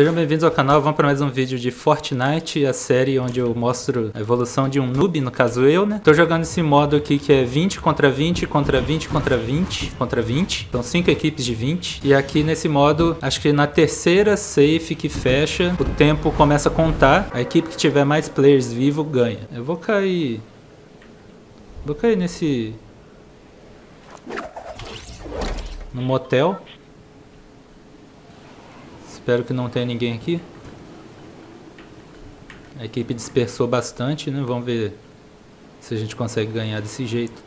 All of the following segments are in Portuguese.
Sejam bem-vindos ao canal, vamos para mais um vídeo de Fortnite, a série onde eu mostro a evolução de um noob, no caso eu, né? Tô jogando esse modo aqui que é 20 contra 20, contra 20, contra 20, contra 20. Então 5 equipes de 20. E aqui nesse modo, acho que na terceira safe que fecha, o tempo começa a contar. A equipe que tiver mais players vivo ganha. Eu vou cair... vou cair nesse... num motel. Espero que não tenha ninguém aqui. A equipe dispersou bastante, né? Vamos ver se a gente consegue ganhar desse jeito.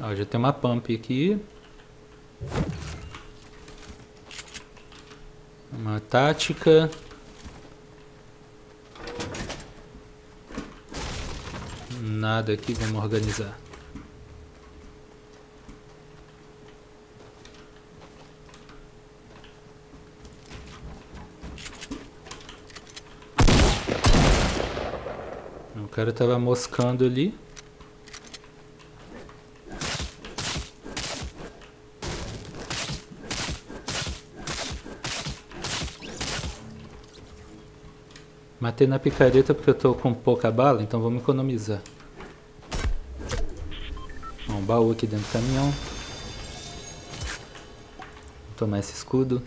Ó, já tem uma pump aqui. Uma tática. Nada aqui, vamos organizar. O cara tava moscando ali. Matei na picareta porque eu tô com pouca bala, então vamos economizar. Bom, um baú aqui dentro do caminhão. Vou tomar esse escudo.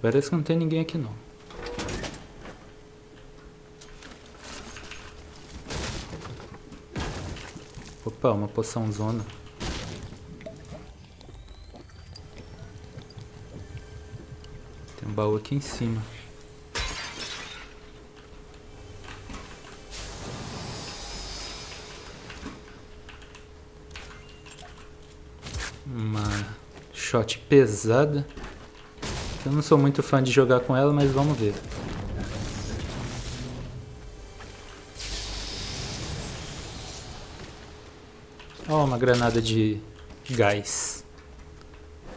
Parece que não tem ninguém aqui não. Opa, uma poção zona. Tem um baú aqui em cima. Uma shot pesada. Eu não sou muito fã de jogar com ela, mas vamos ver. Ó, uma granada de gás.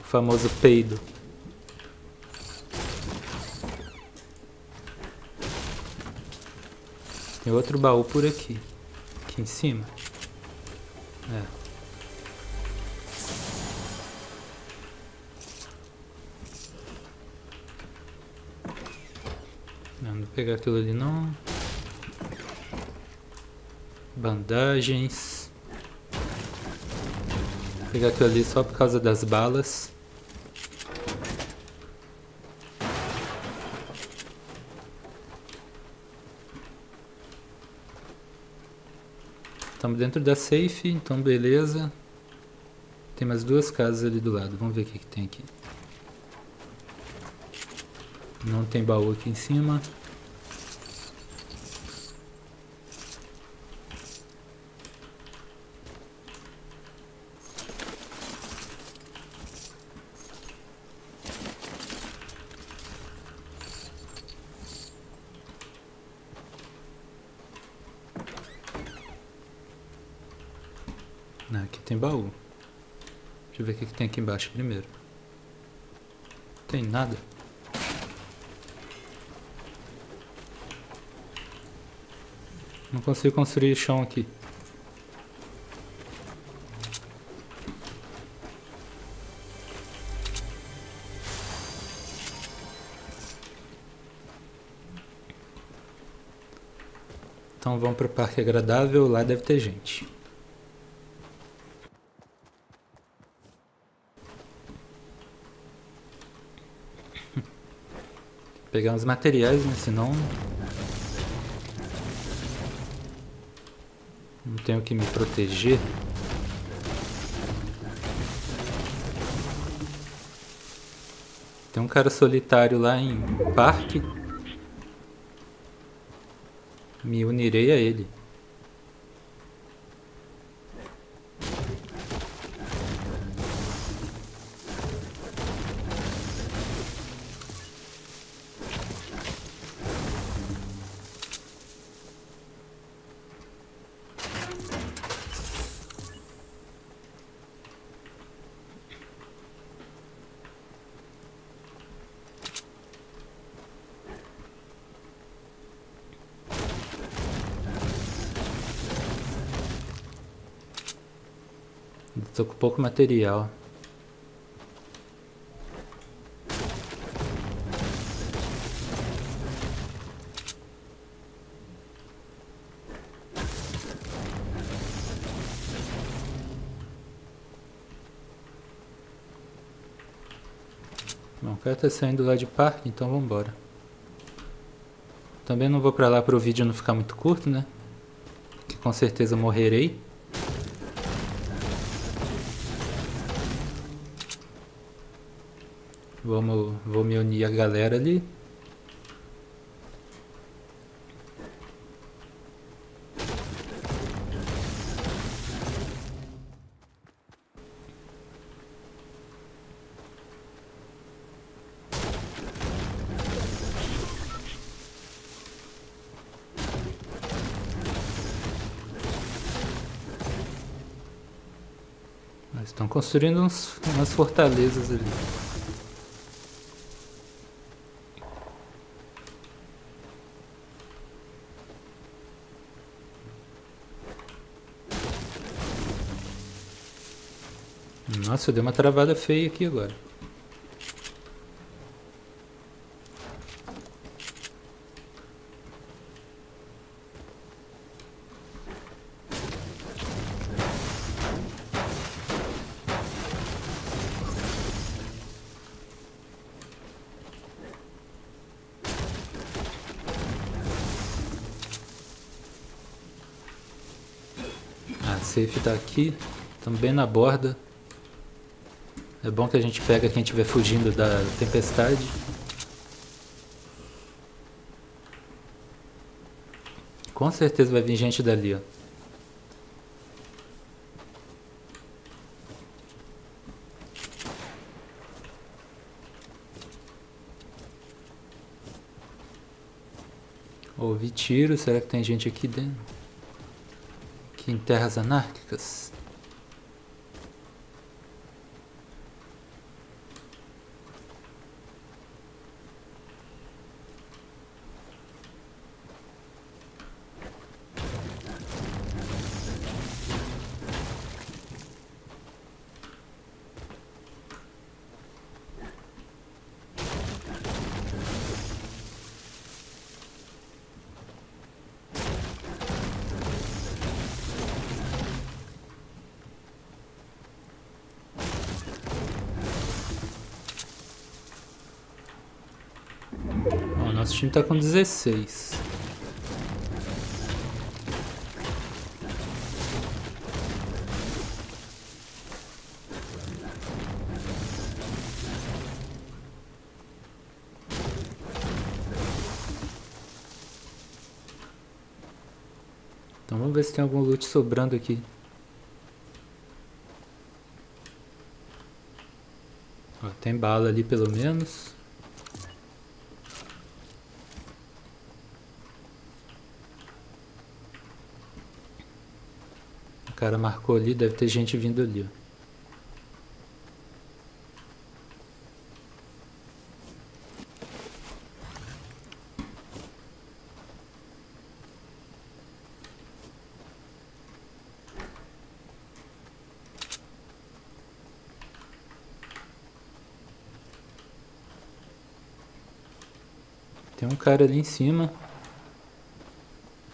O famoso peido. Tem outro baú por aqui. Aqui em cima. É. Pegar aquilo ali não. Bandagens. Vou pegar aquilo ali só por causa das balas. Estamos dentro da safe, então beleza. Tem mais duas casas ali do lado, vamos ver o que tem aqui. Não tem baú aqui em cima. Não, aqui tem baú. Deixa eu ver o que tem aqui embaixo primeiro. Não tem nada. Não consigo construir chão aqui. Então vamos para o parque agradável, lá deve ter gente. Pegar uns materiais, né? Senão não tenho que me proteger. Tem um cara solitário lá em parque. Me unirei a ele. Tô com pouco material. Bom, o cara tá saindo lá de parque, então vamos embora. Também não vou pra lá para o vídeo não ficar muito curto, né? Que com certeza morrerei. Vou me unir à galera ali. Eles estão construindo umas fortalezas ali. Nossa, eu dei uma travada feia aqui agora. Ah, a safe tá aqui. Estamos bem na borda. É bom que a gente pega quem estiver fugindo da tempestade. Com certeza vai vir gente dali, ó. Ouvi tiro, será que tem gente aqui dentro? Aqui em terras anárquicas? Nosso time tá com 16. Então vamos ver se tem algum loot sobrando aqui. Ó, tem bala ali pelo menos. O cara marcou ali, deve ter gente vindo ali, ó. Tem um cara ali em cima.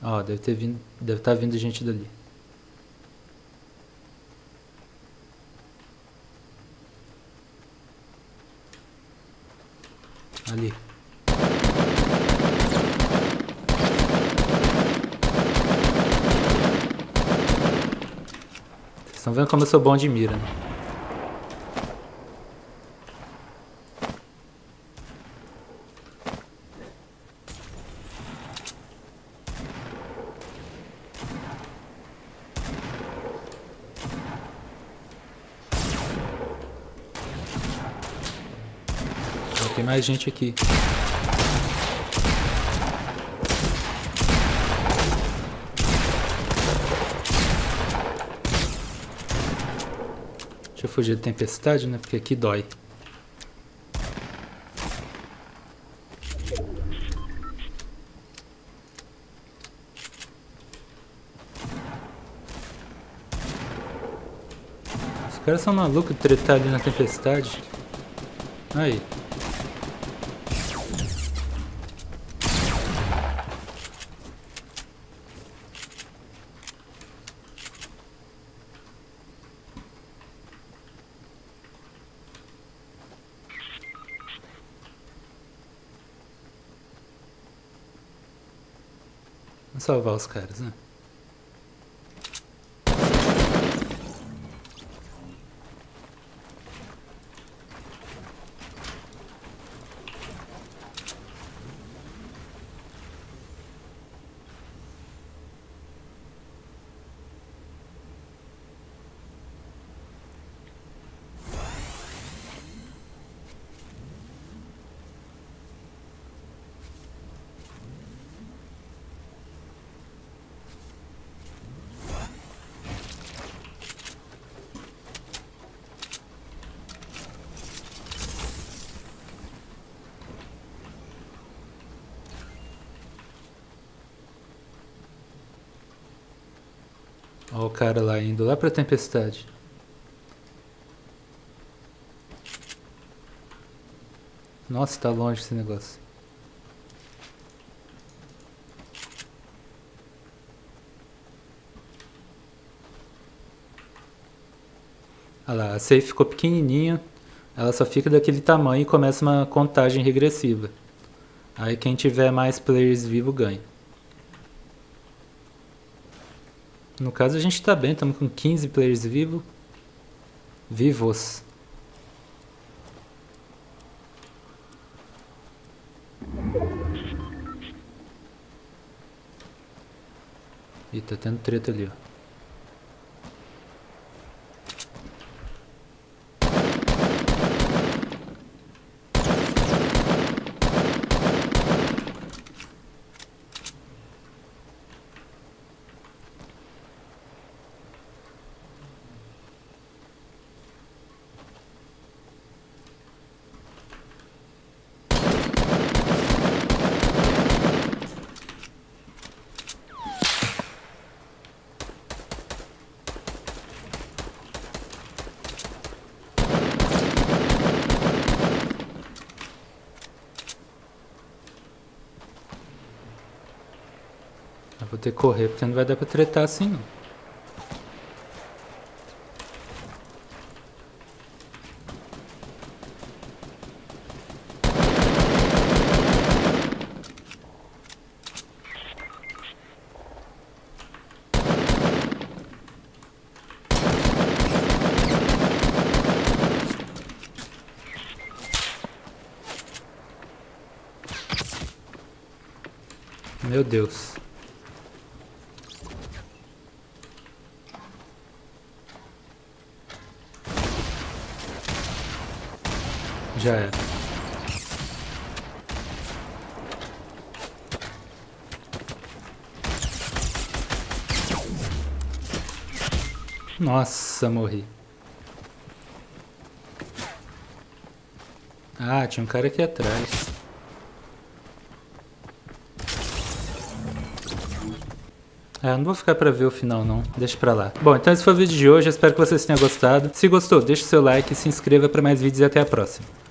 Ó, deve estar vindo gente dali. Ali. Vocês estão vendo como eu sou bom de mira, né? Tem mais gente aqui. Deixa eu fugir da tempestade, né? Porque aqui dói. caras são malucos de tretar ali na tempestade. Aí. Vamos salvar os caras, né? Olha o cara lá indo lá pra tempestade. Nossa, tá longe esse negócio. Olha lá, a safe ficou pequenininha. Ela só fica daquele tamanho e começa uma contagem regressiva. Aí quem tiver mais players vivo ganha. No caso a gente tá bem, estamos com 15 players vivos. Ih, tá tendo treta ali, ó. Vou ter que correr, porque não vai dar pra tretar assim, não. Meu Deus. Já era. Nossa, morri. Ah, tinha um cara aqui atrás. Ah, não vou ficar pra ver o final não, deixa pra lá. Bom, então esse foi o vídeo de hoje, espero que vocês tenham gostado. Se gostou, deixa o seu like, se inscreva pra mais vídeos e até a próxima.